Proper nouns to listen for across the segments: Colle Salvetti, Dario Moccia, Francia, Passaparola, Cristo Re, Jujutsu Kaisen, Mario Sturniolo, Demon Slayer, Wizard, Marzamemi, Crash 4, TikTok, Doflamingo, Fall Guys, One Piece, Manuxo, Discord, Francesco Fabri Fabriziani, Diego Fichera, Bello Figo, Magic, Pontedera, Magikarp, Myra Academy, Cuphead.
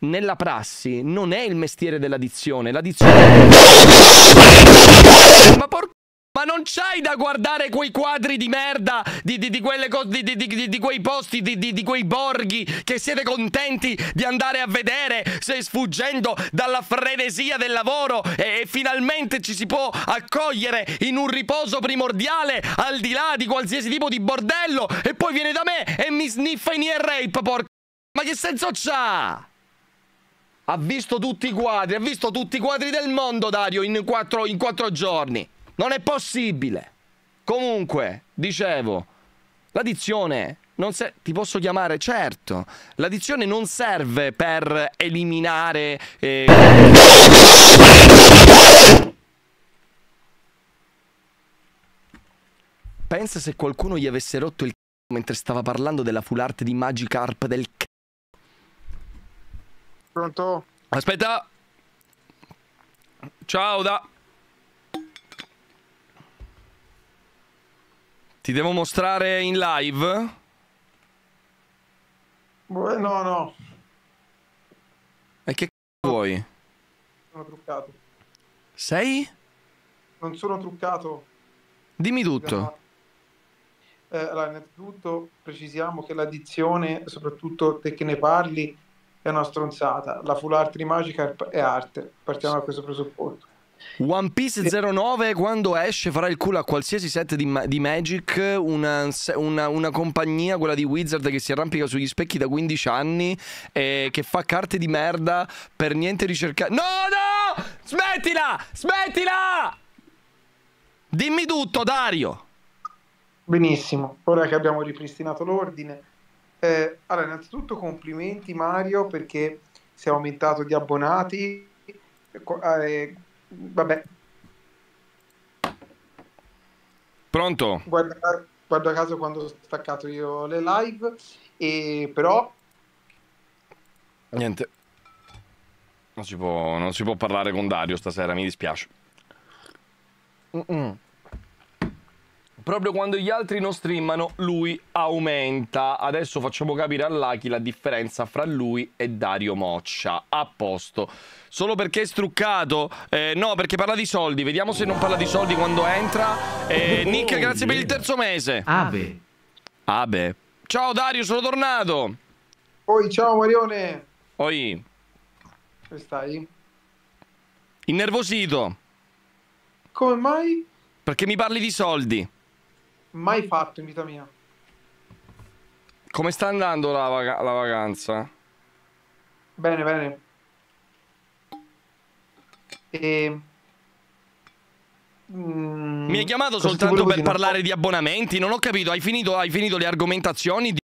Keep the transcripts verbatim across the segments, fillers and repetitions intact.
nella prassi non è il mestiere della dizione. La dizione... Ma porca... Ma non c'hai da guardare quei quadri di merda, di, di, di, quelle co di, di, di, di quei posti, di, di, di quei borghi che siete contenti di andare a vedere, se sfuggendo dalla frenesia del lavoro e, e finalmente ci si può accogliere in un riposo primordiale al di là di qualsiasi tipo di bordello, e poi viene da me e mi sniffa in ear rape, porca... Ma che senso c'ha? Ha visto tutti i quadri, ha visto tutti i quadri del mondo Dario in quattro, in quattro giorni. Non è possibile. Comunque, dicevo, la dizione non serve... Ti posso chiamare? Certo. La dizione non serve per eliminare... Eh... Pensa se qualcuno gli avesse rotto il c***o mentre stava parlando della full art di Magikarp del c***o. Pronto? Aspetta. Ciao da... Ti devo mostrare in live? No, no. E che c***o vuoi? Sono truccato. Sei? Non sono truccato. Dimmi tutto. Eh, allora, innanzitutto precisiamo che l'addizione, soprattutto te che ne parli, è una stronzata. La full art di Magikarp è arte. Partiamo da questo presupposto. One Piece zero nove quando esce farà il culo a qualsiasi set di, ma di Magic, una, una, una compagnia, quella di Wizard, che si arrampica sugli specchi da quindici anni e che fa carte di merda per niente ricercate. No, no! Smettila! Smettila! Dimmi tutto, Dario! Benissimo, ora che abbiamo ripristinato l'ordine, eh, allora innanzitutto complimenti Mario perché si è aumentato di abbonati, eh, vabbè. Pronto? Guarda, guarda caso quando ho staccato io le live. E però niente, non si può, non si può parlare con Dario stasera, mi dispiace. Mm-mm. Proprio quando gli altri non streamano lui aumenta. Adesso facciamo capire a Lucky la differenza fra lui e Dario Moccia. A posto. Solo perché è struccato? Eh, no, perché parla di soldi. Vediamo se non parla di soldi quando entra. eh, Nick, grazie per il terzo mese. Ave Ave Ciao Dario, sono tornato. Oi, ciao Marione. Oi. Come stai? Innervosito. Come mai? Perché mi parli di soldi. Mai fatto in vita mia. Come sta andando la, vac la vacanza? Bene, bene. E... Mm, mi hai chiamato cosa soltanto per parlare di abbonamenti? Non ho capito, hai finito, hai finito le argomentazioni di...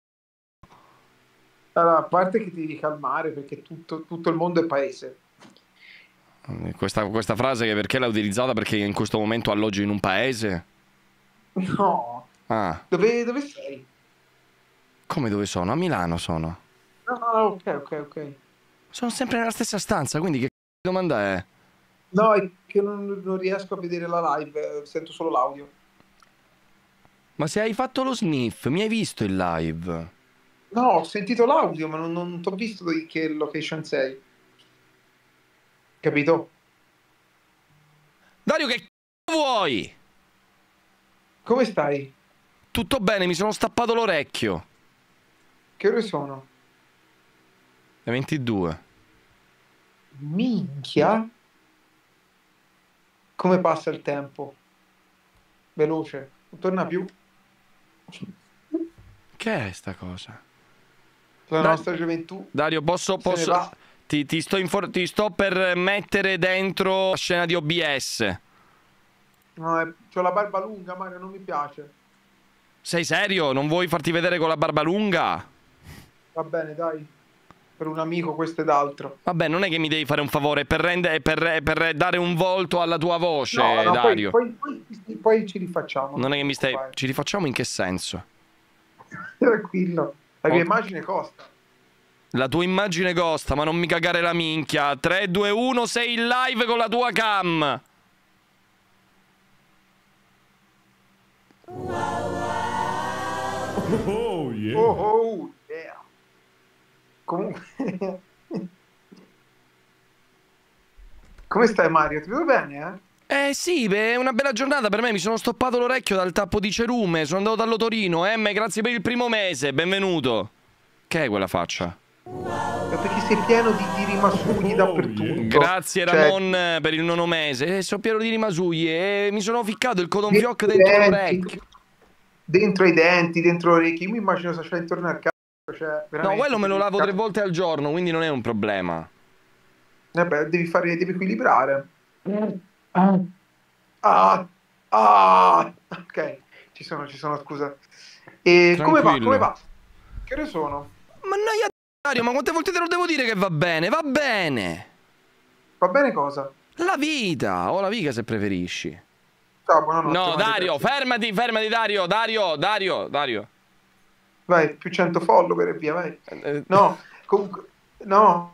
Allora, a parte che ti devi calmare perché tutto, tutto il mondo è paese. Questa, questa frase che perché l'ha utilizzata? Perché in questo momento alloggio in un paese? No. Ah. Dove, dove sei? Come dove sono? A Milano sono. Ah, ok, ok, ok. Sono sempre nella stessa stanza, quindi che c***o domanda è? No, è che non, non riesco a vedere la live, sento solo l'audio. Ma se hai fatto lo sniff, mi hai visto in live? No, ho sentito l'audio, ma non, non ti ho visto di che location sei. Capito? Dario, che c***o vuoi? Come stai? Tutto bene, mi sono stappato l'orecchio. Che ore sono? Le ventidue. Minchia. Come passa il tempo? Veloce, non torna più. Che è sta cosa? La Dar nostra gioventù. Dario, posso... posso... Ti, ti, sto ti sto per mettere dentro la scena di O B S. No, eh, c'ho la barba lunga, Mario, non mi piace. Sei serio? Non vuoi farti vedere con la barba lunga? Va bene, dai. Per un amico questo ed altro. Vabbè, non è che mi devi fare un favore per, rendere, per, per dare un volto alla tua voce, no, no, Dario. Poi, poi, poi, poi ci rifacciamo. Non è che mi stai... Vai. Ci rifacciamo in che senso? Tranquillo. La mia oh. immagine costa. La tua immagine costa, ma non mi cagare la minchia. tre, due, uno, sei in live con la tua cam. Oh, oh yeah. Oh, oh yeah. Comunque Come stai, Mario? Ti vedo bene, eh? Eh sì, è una bella giornata per me. Mi sono stoppato l'orecchio dal tappo di cerume. Sono andato dall'Otorino. Emme, grazie per il primo mese. Benvenuto. Che è quella faccia? Perché sei pieno di, di rimasugli dappertutto. Grazie Ramon, cioè... per il nono mese. eh, Sono pieno di rimasugli e mi sono ficcato il codon fioc dentro, dentro l'orecchio. Dentro i denti, dentro le orecchie. Io mi immagino se c'è intorno al cazzo, cioè, no, quello me lo lavo tre volte al giorno, quindi non è un problema. Vabbè, devi fare, devi equilibrare. Ah, ah, ok, ci sono, ci sono, scusa. E come va, come va? Che ore sono? Mannaia Dario, ma quante volte te lo devo dire che va bene? Va bene. Va bene cosa? La vita, o la vita se preferisci. Ciao, buonanotte. No, Dario, fermati, fermati Dario, Dario, Dario, Dario. Vai, più cento follower e via, vai. No, comunque, no.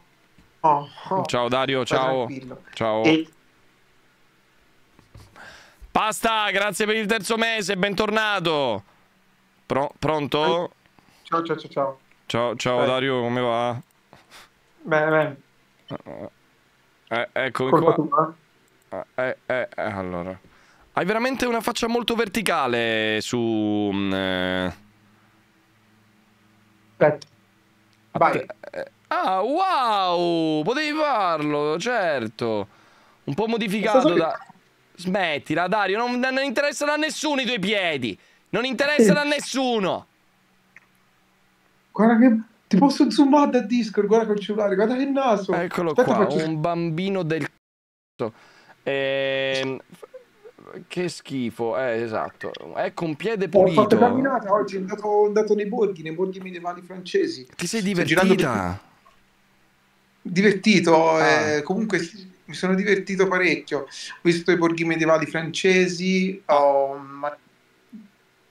Oh, oh. Ciao Dario, ciao. Ciao. E... Pasta, grazie per il terzo mese, bentornato. Pro pronto? Ciao, ciao, ciao, ciao. Ciao, ciao. Beh. Dario, come va? Bene, bene. Eh, eccomi qua. Tu, eh? Eh, eh, eh, allora. Hai veramente una faccia molto verticale su... Eh... Aspetta. Vai. Att Ah, wow! Potevi farlo, certo. Un po' modificato da... Smettila, Dario, non, non interessano a nessuno i tuoi piedi. Non interessano a nessuno. Guarda che... Ti posso zoomare da Discord, guarda col cellulare, guarda che naso. Eccolo. Aspetta, qua, faccio... un bambino del c***o. Ehm... Che schifo, eh, esatto. Ecco un piede pulito. Ho fatto camminata oggi, sono andato, andato nei borghi, nei borghi medievali francesi. Ti sei divertita? Divertito, ah. eh, comunque mi sono divertito parecchio. Ho visto i borghi medievali francesi, ho, ma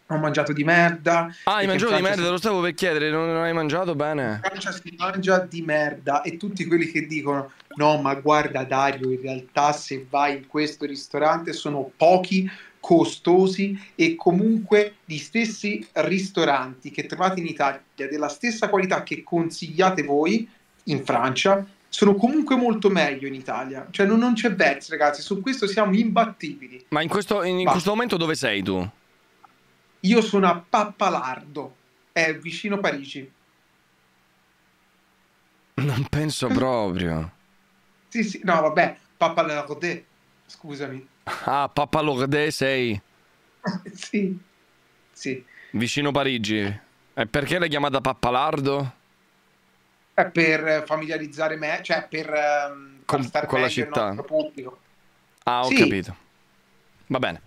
ho mangiato di merda. Ah, hai mangiato di merda? Si... Lo stavo per chiedere, non, non hai mangiato bene? In Francia si mangia di merda e tutti quelli che dicono no, ma guarda Dario, in realtà se vai in questo ristorante sono pochi, costosi e comunque gli stessi ristoranti che trovate in Italia della stessa qualità che consigliate voi in Francia sono comunque molto meglio in Italia, cioè non, non c'è verso, ragazzi, su questo siamo imbattibili. Ma in questo, in, in questo momento dove sei tu? Io sono a Pappalardo, è vicino Parigi. Non penso proprio. Sì, sì, no vabbè, Pappalardo, scusami. Ah, Pappalardo sei? Sì, sì. Vicino Parigi. E perché l'hai chiamata Pappalardo? Per familiarizzare me, cioè per um, con, star con la città. Il pubblico. Ah, ho sì. capito. Va bene.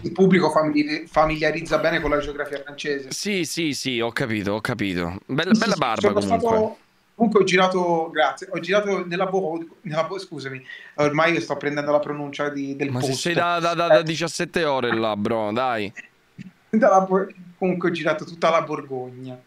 Il pubblico famili familiarizza bene con la geografia francese. Sì, sì, sì, ho capito, ho capito. Bella, sì, bella sì, barba comunque. Stato, comunque ho girato, grazie, ho girato nella Borgo, nella, scusami, ormai io sto prendendo la pronuncia di, del Ma posto. Ma se sei da, da, da, eh. da diciassette ore là, bro, dai. Dalla, comunque ho girato tutta la Borgogna.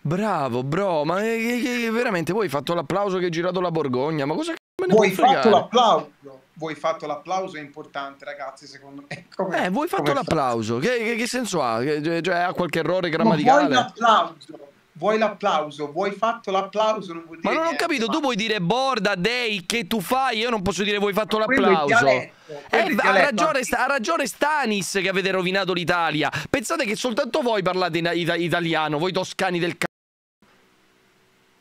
Bravo, bro, ma eh, eh, veramente voi hai fatto l'applauso che hai girato la Borgogna, ma cosa me ne vuoi fatto l'applauso? Voi fatto l'applauso è importante, ragazzi, secondo me. Come, eh, voi fatto l'applauso, che, che, che senso ha? Che, cioè, ha qualche errore grammaticale? Vuoi l'applauso, vuoi l'applauso, vuoi fatto l'applauso, non vuol dire. Ma non ho niente, capito, ma... tu puoi dire borda, dei, che tu fai, io non posso dire voi fatto l'applauso. Eh, ha ragione, ha ragione Stanis che avete rovinato l'Italia. Pensate che soltanto voi parlate in ita italiano, voi toscani del c***o.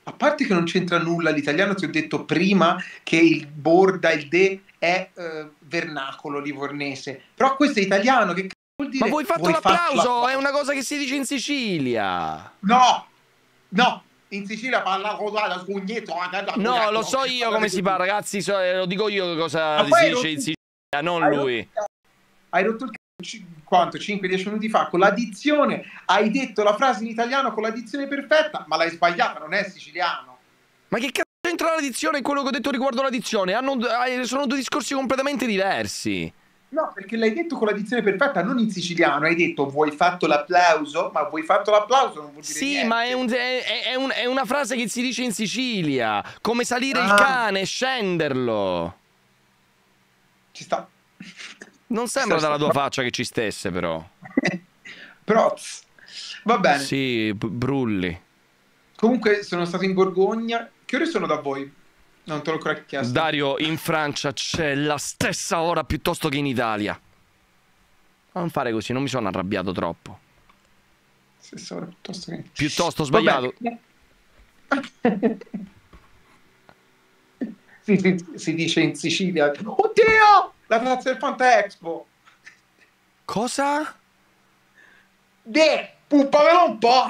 A parte che non c'entra nulla l'italiano, ti ho detto prima che il borda, il de è eh, vernacolo livornese. Però questo è italiano, che c***o vuol dire? Ma voi fatto l'applauso, è una cosa che si dice in Sicilia. No, no, in Sicilia parla rodata, sgugnetto. No, lo so io come si parla, ragazzi, so, lo dico io cosa si dice in Sicilia, non lui. Hai rotto il c***o. Quanto? cinque dieci minuti fa con l'addizione hai detto la frase in italiano con l'addizione perfetta, ma l'hai sbagliata, non è siciliano. Ma che cazzo c'entra la dizione e quello che ho detto riguardo la dizione? Hanno, sono due discorsi completamente diversi. No, perché l'hai detto con la dizione perfetta, non in siciliano. Hai detto vuoi fatto l'applauso, ma vuoi fatto l'applauso non vuol dire sì, niente. Sì, ma è, un, è, è, un, è una frase che si dice in Sicilia, come salire ah. il cane, scenderlo. Ci sta. Non sembra dalla tua faccia che ci stesse, però. Proz. Va bene. Sì, brulli. Comunque sono stato in Borgogna. Che ore sono da voi? Non te lo cracchiaste. Dario, in Francia c'è la stessa ora piuttosto che in Italia. Non fare così, non mi sono arrabbiato troppo. Stessa ora piuttosto che... Piuttosto sbagliato. si, si, si dice in Sicilia... Oddio! La piazza del Fanta Expo! Cosa? De! Puppamelo un po'!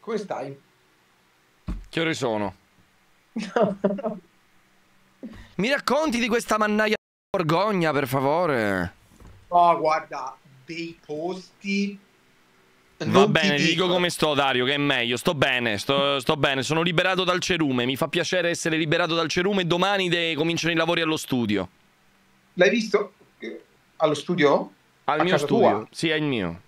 Come stai? Che ore sono? No, no. Mi racconti di questa mannaia di Borgogna, per favore? Oh, guarda, dei posti... Non Va bene, ti dico. dico come sto, Dario, che è meglio. Sto bene, sto, sto bene, sono liberato dal cerume. Mi fa piacere essere liberato dal cerume. Domani de... cominciano i lavori allo studio. L'hai visto? Allo studio? Al A mio studio, tua? Sì, è il mio.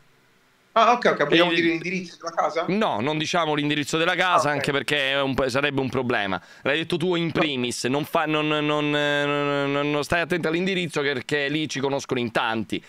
Ah, ok, ok, vogliamo e... dire l'indirizzo della casa? No, non diciamo l'indirizzo della casa, okay. Anche perché è un... sarebbe un problema. L'hai detto tu in primis, non, fa... non, non, non, non, non stai attento all'indirizzo perché lì ci conoscono in tanti.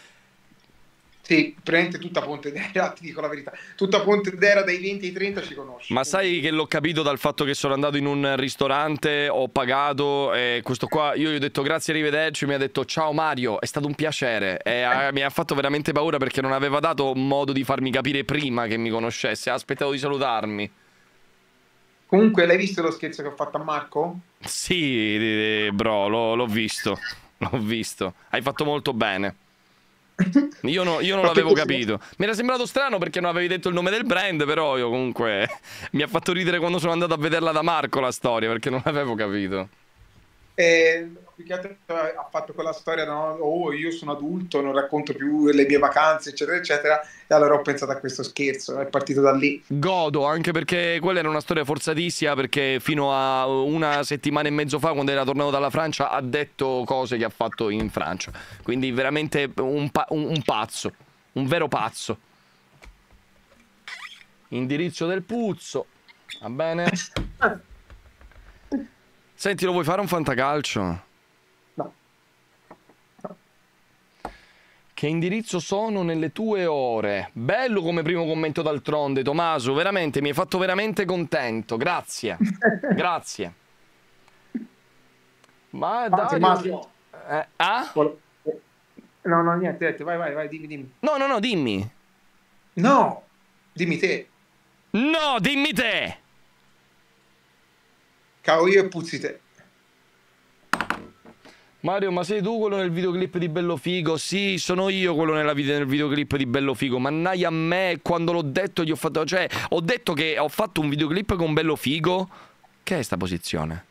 Sì, prende tutta Pontedera, ti dico la verità. Tutta Pontedera dai venti ai trenta ci conosci. Ma sai che l'ho capito dal fatto che sono andato in un ristorante, ho pagato e questo qua, io gli ho detto grazie, arrivederci, mi ha detto ciao Mario, è stato un piacere. E eh. mi ha fatto veramente paura perché non aveva dato modo di farmi capire prima che mi conoscesse, ha aspettato di salutarmi. Comunque, l'hai visto lo scherzo che ho fatto a Marco? Sì, bro, l'ho visto, l'ho visto. Hai fatto molto bene. Io, no, io non l'avevo capito. Mi era sembrato strano perché non avevi detto il nome del brand. Però io comunque mi ha fatto ridere quando sono andato a vederla da Marco la storia, perché non l'avevo capito. eh, Ha fatto quella storia, no? Oh, io sono adulto, non racconto più le mie vacanze, eccetera eccetera. E allora ho pensato a questo scherzo, è partito da lì. Godo, anche perché quella era una storia forzatissima, perché fino a una settimana e mezzo fa, quando era tornato dalla Francia, ha detto cose che ha fatto in Francia. Quindi veramente un, pa un, un pazzo, un vero pazzo. Indirizzo del puzzo. Va bene? Senti, lo vuoi fare un fantacalcio? No. No. Che indirizzo sono nelle tue ore? Bello come primo commento d'altronde, Tommaso. Veramente, mi hai fatto veramente contento. Grazie. Grazie. Ma dai... Massimo. Eh, ah? No, no, niente. Vai, vai, vai, dimmi, dimmi. No, no, no, dimmi. No. Dimmi te. No, dimmi te. Cavo io e puzzi te. Mario, ma sei tu quello nel videoclip di Bello Figo? Sì, sono io quello nella vide nel videoclip di Bello Figo. Mannaia a me, quando l'ho detto gli ho fatto... Cioè, ho detto che ho fatto un videoclip con Bello Figo. Che è sta posizione?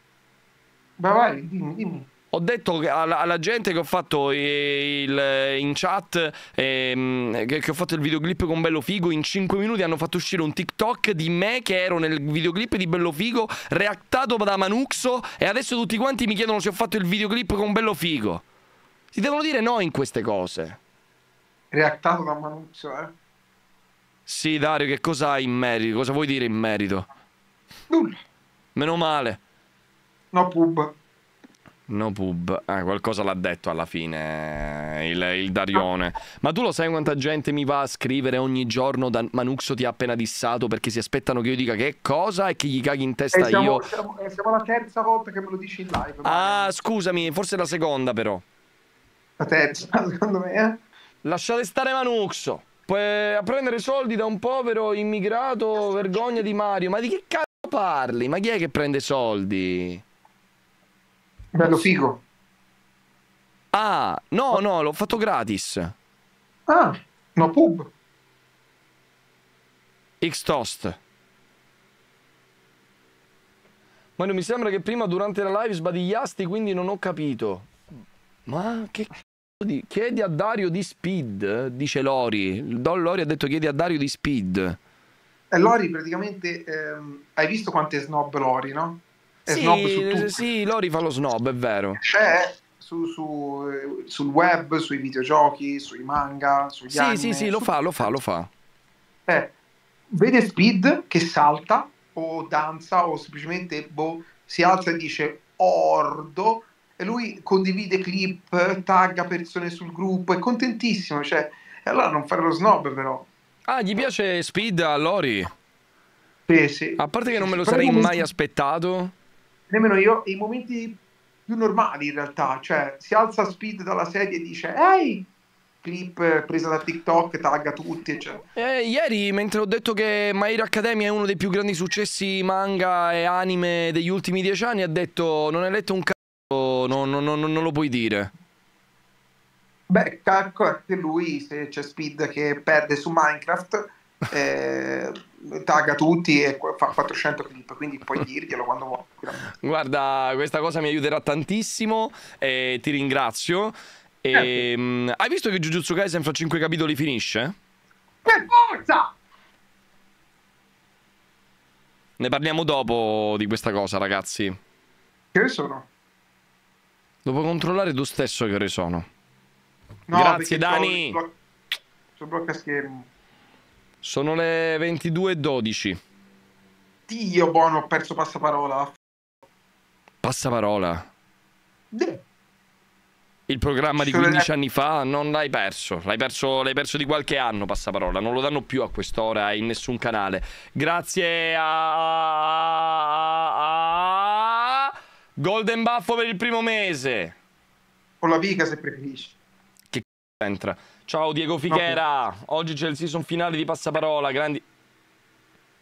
Ma vai, dimmi, dimmi. Ho detto alla, alla gente che ho fatto il, in chat ehm, che, che ho fatto il videoclip con Bello Figo. In cinque minuti hanno fatto uscire un TikTok di me che ero nel videoclip di Bello Figo, reactato da Manuxo, e adesso tutti quanti mi chiedono se ho fatto il videoclip con Bello Figo. Si devono dire no in queste cose. Reactato da Manuxo, eh? Sì, Dario, che cosa hai in merito? Cosa vuoi dire in merito? Nulla. Meno male. No pub. No pub, eh, qualcosa l'ha detto alla fine il, il Darione. Ma tu lo sai quanta gente mi va a scrivere ogni giorno da Manuxo ti ha appena dissato, perché si aspettano che io dica che cosa e che gli caghi in testa e siamo, io siamo, siamo la terza volta che me lo dici in live. Ah, ma... scusami, forse la seconda però. La terza, secondo me, eh? Lasciate stare Manuxo. Poi, a prendere soldi da un povero immigrato, vergogna di Mario. Ma di che cazzo parli? Ma chi è che prende soldi? Bello Figo. Ah, no, no, l'ho fatto gratis. Ah, no pub. X-Toast. Ma non mi sembra che prima durante la live sbadigliasti, quindi non ho capito. Ma che c***o di... Chiedi a Dario di Speed, dice Lori. Don Lori ha detto chiedi a Dario di Speed. E Lori praticamente... Ehm, hai visto quante snob Lori, no? Sì, sì, Lori fa lo snob, è vero. C'è su, su, sul web, sui videogiochi, sui manga, sugli sì, anime. Sì, sì, su... lo fa, lo fa, lo fa. Eh, vede Speed che salta o danza o semplicemente boh, si alza e dice ordo, e lui condivide clip, tagga persone sul gruppo, è contentissimo. Cioè, e allora non fare lo snob però. Ah, gli piace Speed a Lori? Sì, sì. A parte che non me lo sarei mai aspettato. Nemmeno io, i momenti più normali in realtà, cioè si alza Speed dalla sedia e dice ehi, clip presa da TikTok, tagga tutti eccetera. Eh, ieri, mentre ho detto che Myra Academy è uno dei più grandi successi manga e anime degli ultimi dieci anni, ha detto non hai letto un cazzo, no, no, no, non lo puoi dire. Beh, calcola che lui, se c'è Speed che perde su Minecraft, eh, tagga tutti e fa quattrocento clip, quindi puoi dirglielo quando vuoi. Guarda, questa cosa mi aiuterà tantissimo e ti ringrazio. E, eh. Hai visto che Jujutsu Kaisen fra cinque capitoli finisce? Per forza! Ne parliamo dopo di questa cosa, ragazzi. Che ore sono? Lo puoi controllare tu stesso che ore sono. No, grazie Dani. Sono blocca, blocca schermo. Sono le ventidue e dodici. Dio buono, ho perso Passaparola. Passaparola? De. Il programma di quindici anni fa non l'hai perso. L'hai perso, l'hai perso di qualche anno Passaparola. Non lo danno più a quest'ora in nessun canale. Grazie a... a... Golden Buffo per il primo mese. O la Vica se preferisci. Entra. Ciao Diego Fichera, no, oggi c'è il season finale di Passaparola, grandi...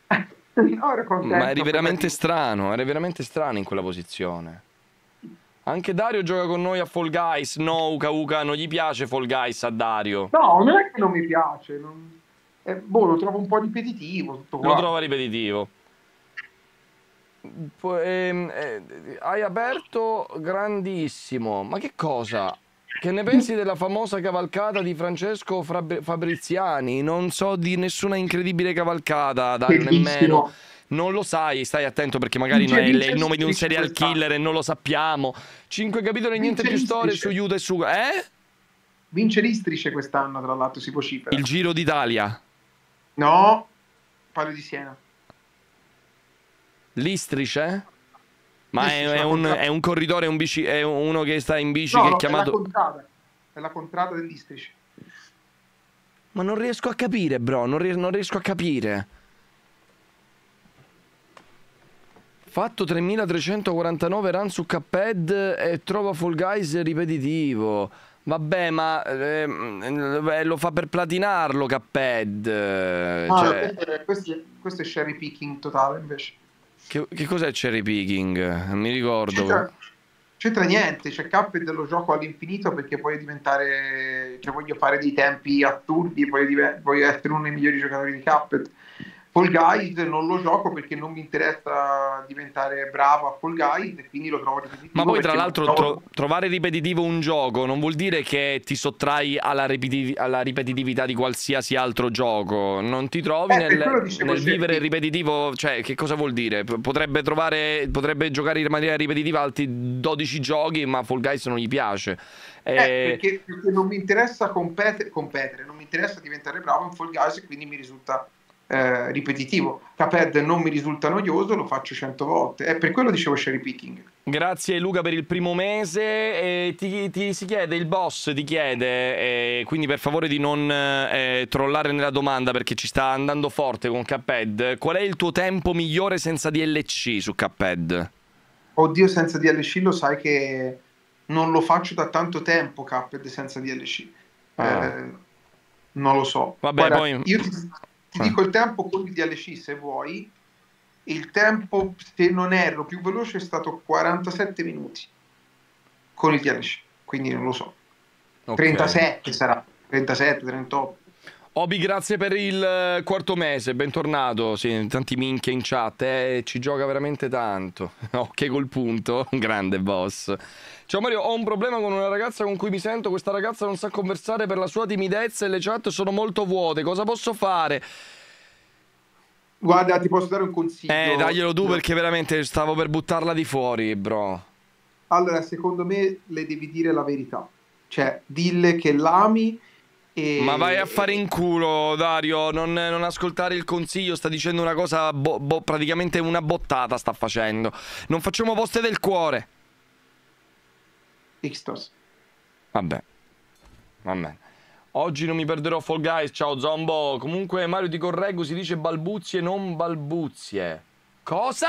No, ero contento, ma eri veramente perché... strano, eri veramente strano in quella posizione. Anche Dario gioca con noi a Fall Guys, no Uka Uka, non gli piace Fall Guys a Dario. No, non è che non mi piace, non... Eh, boh, lo trovo un po' ripetitivo. Tutto qua. Lo trova ripetitivo. Poi, eh, eh, hai aperto grandissimo, ma che cosa? Che ne pensi della famosa cavalcata di Francesco Fabri Fabriziani? Non so di nessuna incredibile cavalcata, Dario, nemmeno. Non lo sai, stai attento perché magari non è il nome di un serial killer e non lo sappiamo. Cinque capitoli e niente più storie su Yuta e su... Eh? Vince l'Istrice quest'anno, tra l'altro, si vocifera. Il Giro d'Italia. No, parlo di Siena. L'Istrice? Ma è, è, un, è un corridore, è, un bici, è uno che sta in bici, no, che no, è chiamato... è la contrada, è la contrada dell'Istrice. Ma non riesco a capire, bro, non, ries non riesco a capire. Fatto tremila trecentoquarantanove run su Cuphead e trova Fall Guys ripetitivo. Vabbè, ma eh, lo fa per platinarlo Cuphead. Ah, cioè... questo, è, questo è cherry picking totale invece. Che, che cos'è cherry picking? Non mi ricordo. Non c'entra niente, c'è Cuphead, lo gioco all'infinito perché voglio diventare, cioè voglio fare dei tempi assurdi, voglio, voglio essere uno dei migliori giocatori di Cuphead. Fall Guys non lo gioco perché non mi interessa diventare bravo a Fall Guys e quindi lo trovo ripetitivo. Ma poi tra l'altro tro trovare ripetitivo un gioco non vuol dire che ti sottrai alla, ripetitiv alla ripetitività di qualsiasi altro gioco. Non ti trovi eh, nel, nel vivere ripetitivo, cioè che cosa vuol dire? Potrebbe, trovare, potrebbe giocare in maniera ripetitiva altri dodici giochi ma Fall Guys non gli piace. Eh, perché, perché non mi interessa competere, competere, non mi interessa diventare bravo in Fall Guys e quindi mi risulta... Eh, ripetitivo. Cuphead non mi risulta noioso, lo faccio cento volte e per quello dicevo cherry picking. Grazie Luca per il primo mese e ti, ti si chiede, il boss ti chiede eh, quindi per favore di non eh, trollare nella domanda perché ci sta andando forte con Cuphead. Qual è il tuo tempo migliore senza D L C su Cuphead? Oddio, senza D L C lo sai che non lo faccio da tanto tempo Cuphead senza D L C. ah. Eh, non lo so. Vabbè, guarda, poi... io ti... Ti dico il tempo con il D L C se vuoi. Il tempo, se non erro, più veloce è stato quarantasette minuti con il D L C, quindi non lo so. Okay. trentasette sarà, trentasette, trentotto. Obi, grazie per il quarto mese, bentornato. Sì, tanti minchia in chat, eh, ci gioca veramente tanto. Ok, col punto, un grande boss. Ciao Mario, ho un problema con una ragazza con cui mi sento. Questa ragazza non sa conversare per la sua timidezza e le chat sono molto vuote. Cosa posso fare? Guarda, ti posso dare un consiglio. Eh, daglielo tu perché veramente stavo per buttarla di fuori, bro. Allora, secondo me le devi dire la verità. Cioè, dille che l'ami. E... ma vai a fare in culo Dario, non, non ascoltare il consiglio, sta dicendo una cosa, bo bo praticamente una bottata sta facendo. Non facciamo poste del cuore. Xtos. Vabbè, vabbè. Oggi non mi perderò Fall Guys, ciao Zombo. Comunque Mario ti correggo, si dice balbuzie, non balbuzie. Cosa?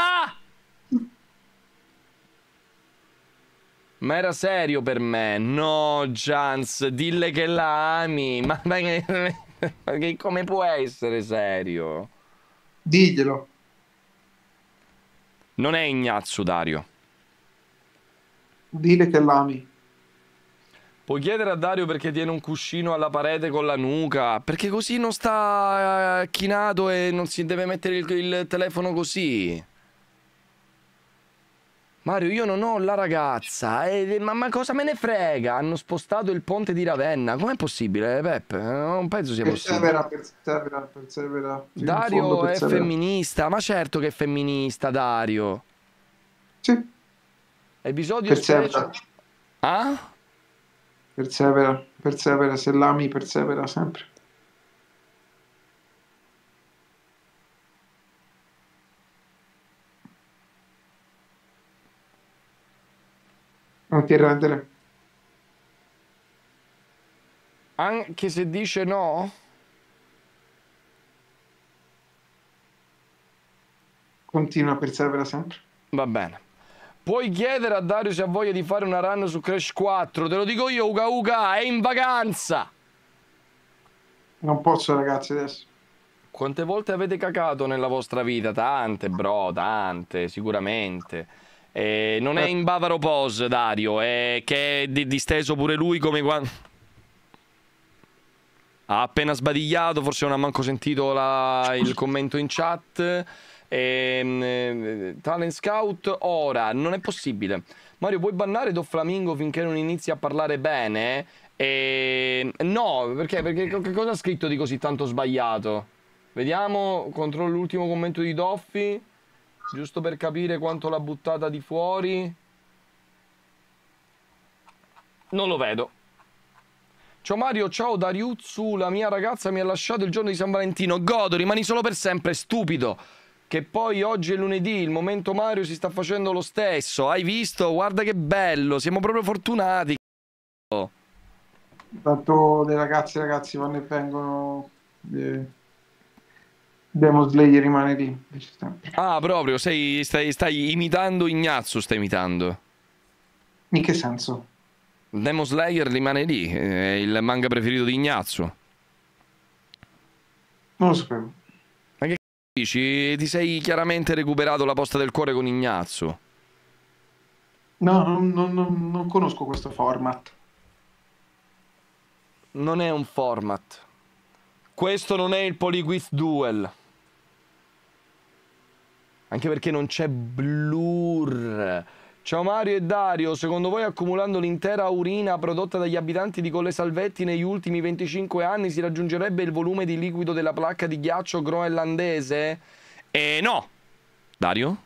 Ma era serio per me. No, Jans, dille che la ami. Ma, ma, ma che, come può essere serio? Diglielo. Non è Ignazio, Dario. Dile che l'ami. Puoi chiedere a Dario perché tiene un cuscino alla parete con la nuca. Perché così non sta chinato e non si deve mettere il, il telefono così. Mario, io non ho la ragazza. Eh, ma, ma cosa me ne frega? Hanno spostato il ponte di Ravenna. Com'è possibile, Peppe? Non penso sia possibile. Persevera, persevera, persevera. Dario è femminista. Ma certo che è femminista, Dario. Sì. Episodio persevera. Ah? Persevera, persevera. Se l'ami, persevera sempre. Non ti rendere. Anche se dice no? Continua a persevera sempre. Va bene. Puoi chiedere a Dario se ha voglia di fare una run su Crash quattro. Te lo dico io, Uga Uga, è in vacanza. Non posso, ragazzi, adesso. Quante volte avete cacato nella vostra vita? Tante, bro, tante, sicuramente. Eh, non è in Bavaro Pose, Dario, eh, che è disteso pure lui come quando... Ha appena sbadigliato, forse non ha manco sentito la... il commento in chat. Eh, talent Scout, ora, non è possibile. Mario, puoi bannare Doflamingo finché non inizi a parlare bene? Eh, no, perché? Perché che cosa ha scritto di così tanto sbagliato? Vediamo, controllo l'ultimo commento di Doffi. Giusto per capire quanto l'ha buttata di fuori. Non lo vedo. Ciao Mario, ciao Dariuzzu, la mia ragazza mi ha lasciato il giorno di San Valentino. Godo, rimani solo per sempre, stupido. Che poi oggi è lunedì, il momento Mario si sta facendo lo stesso. Hai visto? Guarda che bello, siamo proprio fortunati. Tanto le ragazze, ragazzi, vanno e vengono... Yeah. Demon Slayer rimane lì. Ah, proprio, sei, stai, stai imitando Ignazio, stai imitando. In che senso? Demon Slayer rimane lì, è il manga preferito di Ignazio. Non lo sapevo. Ma che c***o dici? Ti sei chiaramente recuperato la posta del cuore con Ignazio. No, non, non, non conosco questo format. Non è un format. Questo non è il Polyquiz Duel. Anche perché non c'è blur. Ciao Mario e Dario, secondo voi accumulando l'intera urina prodotta dagli abitanti di Colle Salvetti negli ultimi venticinque anni si raggiungerebbe il volume di liquido della placca di ghiaccio groenlandese? E no! Dario?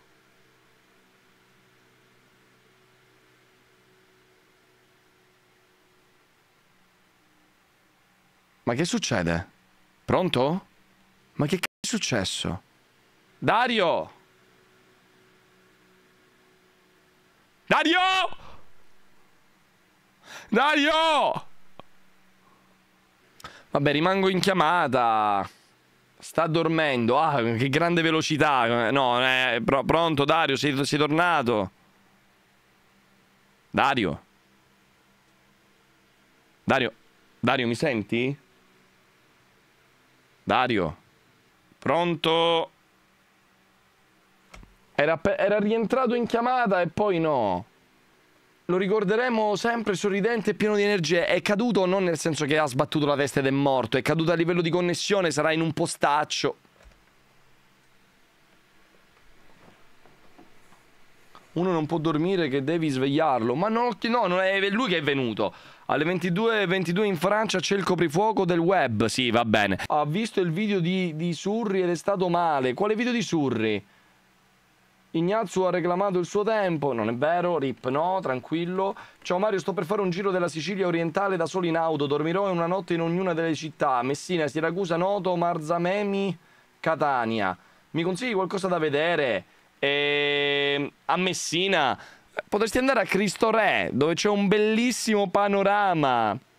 Ma che succede? Pronto? Ma che c***o è successo? Dario! Dario! Dario! Vabbè, rimango in chiamata. Sta dormendo. Ah, che grande velocità. No, eh, pr pronto Dario, sei, sei tornato? Dario? Dario? Dario, mi senti? Dario? Pronto? Era, era rientrato in chiamata e poi no. Lo ricorderemo sempre sorridente e pieno di energia. È caduto non nel senso che ha sbattuto la testa ed è morto. È caduto a livello di connessione, sarà in un postaccio. Uno non può dormire che devi svegliarlo. Ma no, no, non è lui che è venuto. Alle ventidue e ventidue in Francia c'è il coprifuoco del web. Sì, va bene. Ha visto il video di, di Surri ed è stato male. Quale video di Surri? Ignazio ha reclamato il suo tempo. Non è vero, Rip, no, tranquillo. Ciao Mario, sto per fare un giro della Sicilia orientale da solo in auto. Dormirò una notte in ognuna delle città. Messina, Siracusa, Noto, Marzamemi, Catania. Mi consigli qualcosa da vedere? E a Messina potresti andare a Cristo Re, dove c'è un bellissimo panorama.